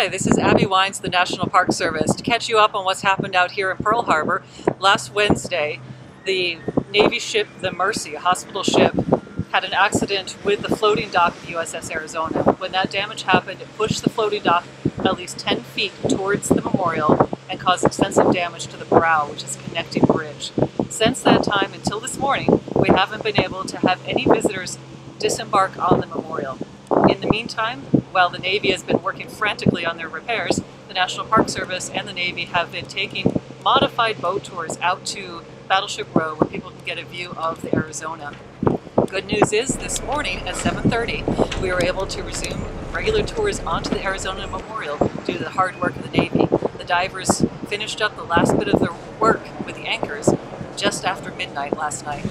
Hi, this is Abby Wines, the National Park Service. To catch you up on what's happened out here in Pearl Harbor, last Wednesday, the Navy ship, the Mercy, a hospital ship, had an accident with the floating dock of USS Arizona. When that damage happened, it pushed the floating dock at least 10 feet towards the memorial and caused extensive damage to the brow, which is a connecting bridge. Since that time until this morning, we haven't been able to have any visitors disembark on the memorial. In the meantime, while the Navy has been working frantically on their repairs, the National Park Service and the Navy have been taking modified boat tours out to Battleship Row where people can get a view of the Arizona. Good news is this morning at 7:30 we were able to resume regular tours onto the Arizona Memorial due to the hard work of the Navy. The divers finished up the last bit of their work with the anchors just after midnight last night.